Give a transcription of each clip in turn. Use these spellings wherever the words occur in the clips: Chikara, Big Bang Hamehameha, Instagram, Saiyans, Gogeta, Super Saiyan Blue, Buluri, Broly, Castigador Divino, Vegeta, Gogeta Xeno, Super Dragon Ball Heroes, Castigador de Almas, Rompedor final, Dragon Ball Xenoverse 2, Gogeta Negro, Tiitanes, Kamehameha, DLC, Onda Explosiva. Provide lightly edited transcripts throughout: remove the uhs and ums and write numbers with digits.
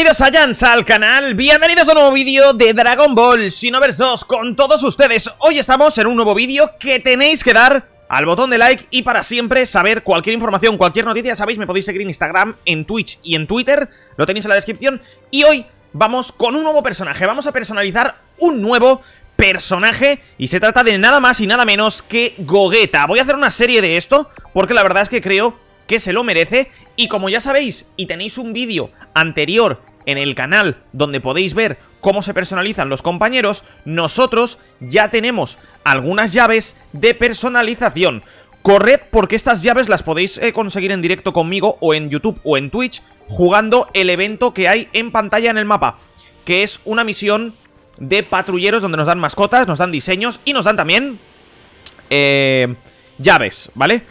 Bienvenidos Saiyans al canal, bienvenidos a un nuevo vídeo de Dragon Ball Xenoverse 2 con todos ustedes. Hoy estamos en un nuevo vídeo que tenéis que dar al botón de like y para siempre saber cualquier información, cualquier noticia, sabéis, me podéis seguir en Instagram, en Twitch y en Twitter, lo tenéis en la descripción. Y hoy vamos con un nuevo personaje, vamos a personalizar un nuevo personaje y se trata de nada más y nada menos que Gogeta. Voy a hacer una serie de esto porque la verdad es que creo que se lo merece y como ya sabéis y tenéis un vídeo anterior en el canal donde podéis ver cómo se personalizan los compañeros, nosotros ya tenemos algunas llaves de personalización. Corred porque estas llaves las podéis conseguir en directo conmigo o en YouTube o en Twitch jugando el evento que hay en pantalla en el mapa, que es una misión de patrulleros donde nos dan mascotas, nos dan diseños y nos dan también llaves, ¿vale?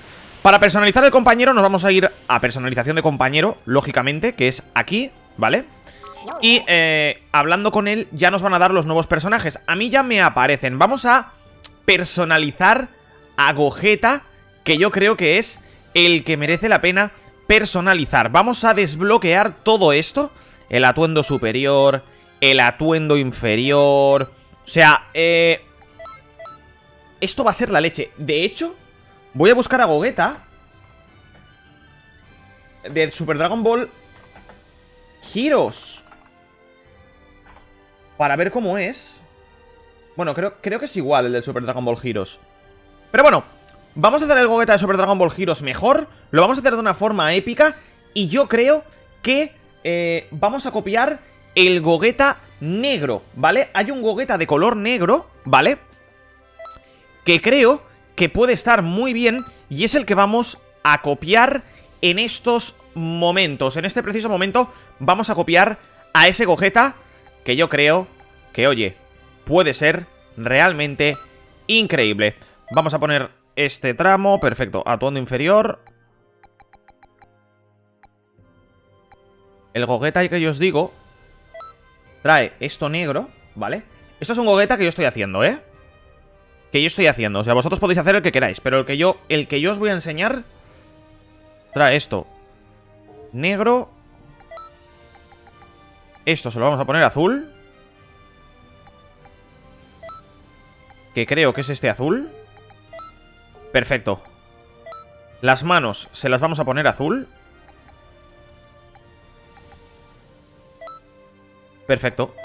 Para personalizar el compañero nos vamos a ir a personalización de compañero, lógicamente, que es aquí, ¿vale? Y hablando con él ya nos van a dar los nuevos personajes. A mí ya me aparecen. Vamos a personalizar a Gogeta, que yo creo que es el que merece la pena personalizar. Vamos a desbloquear todo esto. El atuendo superior, el atuendo inferior. O sea, esto va a ser la leche. De hecho, voy a buscar a Gogeta de Super Dragon Ball Heroes para ver cómo es. Bueno, creo que es igual el del Super Dragon Ball Heroes. Pero bueno, vamos a hacer el Gogeta de Super Dragon Ball Heroes mejor. Lo vamos a hacer de una forma épica. Y yo creo que vamos a copiar el Gogeta negro, ¿vale? Hay un Gogeta de color negro, ¿vale? Que creo que puede estar muy bien y es el que vamos a copiar en estos momentos. En este preciso momento vamos a copiar a ese Gogeta que yo creo que, oye, puede ser realmente increíble. Vamos a poner este tramo, perfecto, atuendo inferior. El Gogeta que yo os digo trae esto negro, ¿vale? Esto es un Gogeta que yo estoy haciendo, ¿eh? O sea, vosotros podéis hacer el que queráis, pero el que yo os voy a enseñar trae esto negro. Esto se lo vamos a poner azul, que creo que es este azul. Perfecto. Las manos se las vamos a poner azul. Perfecto.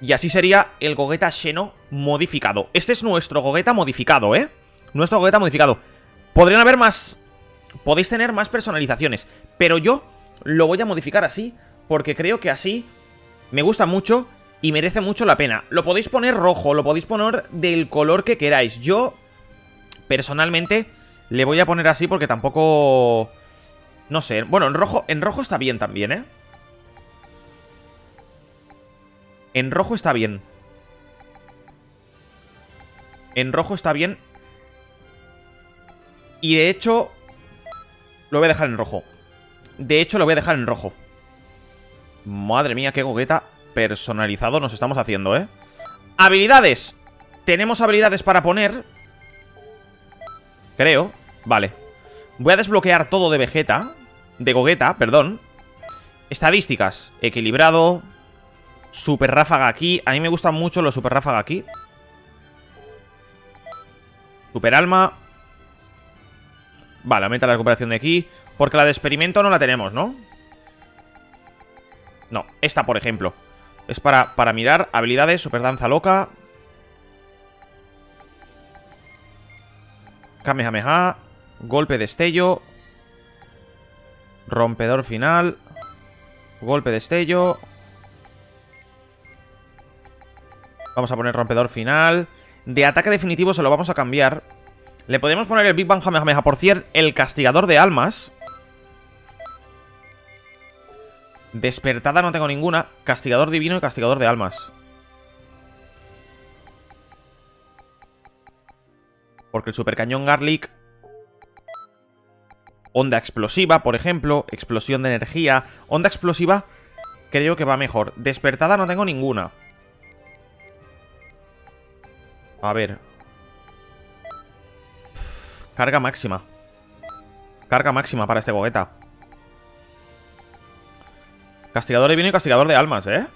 Y así sería el Gogeta Xeno modificado. Este es nuestro Gogeta modificado, ¿eh? Nuestro Gogeta modificado. Podrían haber más. Podéis tener más personalizaciones. Pero yo lo voy a modificar así porque creo que así me gusta mucho y merece mucho la pena. Lo podéis poner rojo, lo podéis poner del color que queráis. Yo, personalmente, le voy a poner así porque tampoco... No sé. Bueno, en rojo está bien también, ¿eh? En rojo está bien. En rojo está bien. Y de hecho, lo voy a dejar en rojo. Madre mía, qué Gogeta personalizado nos estamos haciendo, ¿eh? Habilidades. Tenemos habilidades para poner, creo. Vale. Voy a desbloquear todo de Vegeta. De Gogeta, perdón. Estadísticas. Equilibrado. Super ráfaga aquí. A mí me gustan mucho los super ráfaga aquí. Super alma. Vale, aumenta la recuperación de aquí. Porque la de experimento no la tenemos, ¿no? No, esta por ejemplo. Es para mirar habilidades. Super danza loca. Kamehameha. Golpe destello. Rompedor final. Golpe destello. Vamos a poner rompedor final. De ataque definitivo se lo vamos a cambiar. Le podemos poner el Big Bang Hamehameha por 100. El Castigador de Almas. Despertada no tengo ninguna. Castigador Divino y Castigador de Almas. Porque el Super Cañón Garlic. Onda Explosiva, por ejemplo. Explosión de energía. Onda Explosiva creo que va mejor. Despertada no tengo ninguna. A ver. Carga máxima. Carga máxima para este Gogeta. Castigador Divino y Castigador de Almas, ¿eh?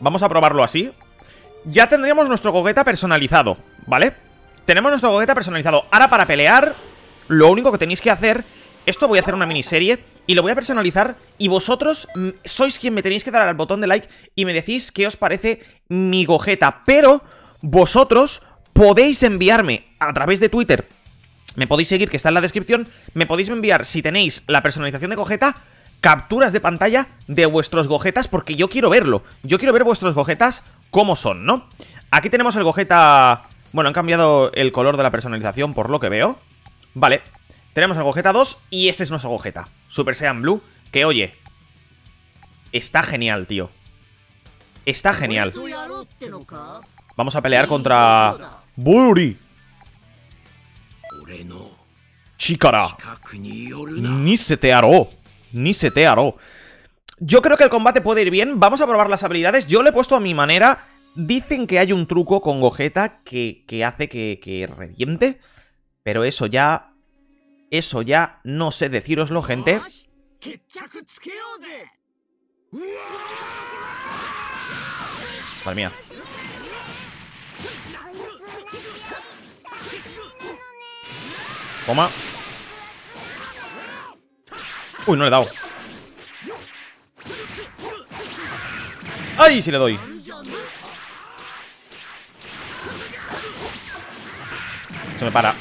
Vamos a probarlo así. Ya tendríamos nuestro Gogeta personalizado, ¿vale? Tenemos nuestro Gogeta personalizado. Ahora para pelear, lo único que tenéis que hacer... Esto voy a hacer una miniserie y lo voy a personalizar. Y vosotros sois quien me tenéis que dar al botón de like y me decís qué os parece mi Gogeta. Pero vosotros podéis enviarme a través de Twitter. Me podéis seguir, que está en la descripción. Me podéis enviar, si tenéis la personalización de Gogeta, capturas de pantalla de vuestros Gogetas, porque yo quiero verlo. Yo quiero ver vuestros Gogetas cómo son, ¿no? Aquí tenemos el Gogeta... Bueno, han cambiado el color de la personalización por lo que veo. Vale, tenemos el Gogeta 2 y este es nuestro Gogeta, Super Saiyan Blue, que oye, está genial, tío. Está genial. Vamos a pelear contra... Buluri, Chikara, Ni se te haró. Yo creo que el combate puede ir bien. Vamos a probar las habilidades. Yo le he puesto a mi manera. Dicen que hay un truco con Gogeta que hace que reviente. Pero eso ya no sé decíroslo, gente. Madre mía. Toma. Uy, no le he dado. ¡Ay, sí le doy! Se me para.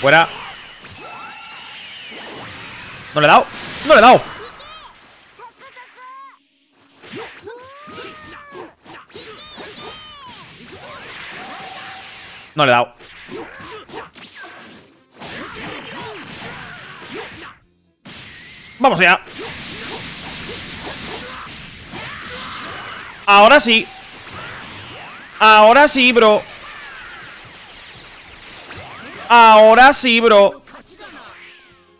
Fuera. No le he dado. ¡No le he dado! No le he dado. ¡Vamos allá! ¡Ahora sí! ¡Ahora sí, bro! ¡Ahora sí, bro!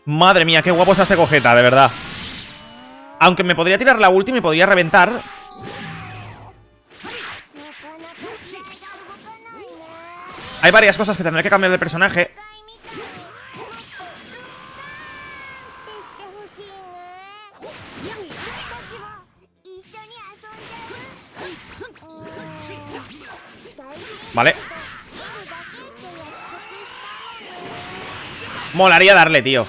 Madre mía, qué guapo está este Gogeta, de verdad. Aunque me podría tirar la ulti, me podría reventar. Hay varias cosas que tendré que cambiar de personaje. Vale. Molaría darle, tío.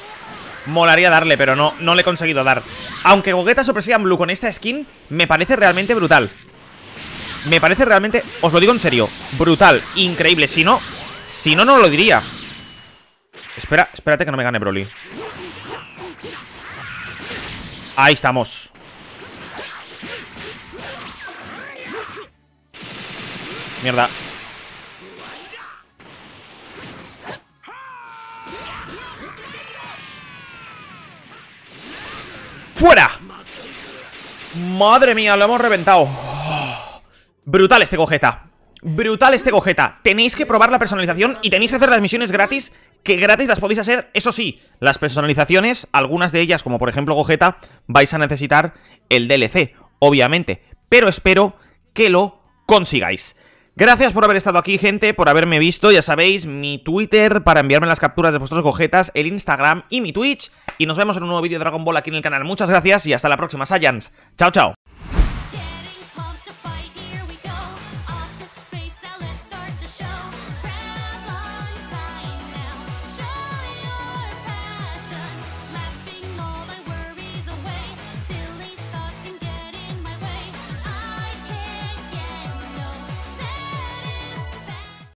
Molaría darle, pero no le he conseguido dar. Aunque Gogeta Super Saiyan Blue con esta skin me parece realmente brutal. Me parece realmente, os lo digo en serio, brutal, increíble. Si no, no lo diría. Espérate que no me gane Broly. Ahí estamos. Mierda. ¡Fuera! Madre mía, lo hemos reventado. Oh, brutal este Gogeta. Brutal este Gogeta. Tenéis que probar la personalización y tenéis que hacer las misiones gratis, que gratis las podéis hacer. Eso sí, las personalizaciones, algunas de ellas, como por ejemplo Gogeta, vais a necesitar el DLC, obviamente. Pero espero que lo consigáis. Gracias por haber estado aquí, gente, por haberme visto. Ya sabéis, mi Twitter para enviarme las capturas de vuestros Gogetas, el Instagram y mi Twitch. Y nos vemos en un nuevo vídeo de Dragon Ball aquí en el canal. Muchas gracias y hasta la próxima, Saiyans. Chao, chao.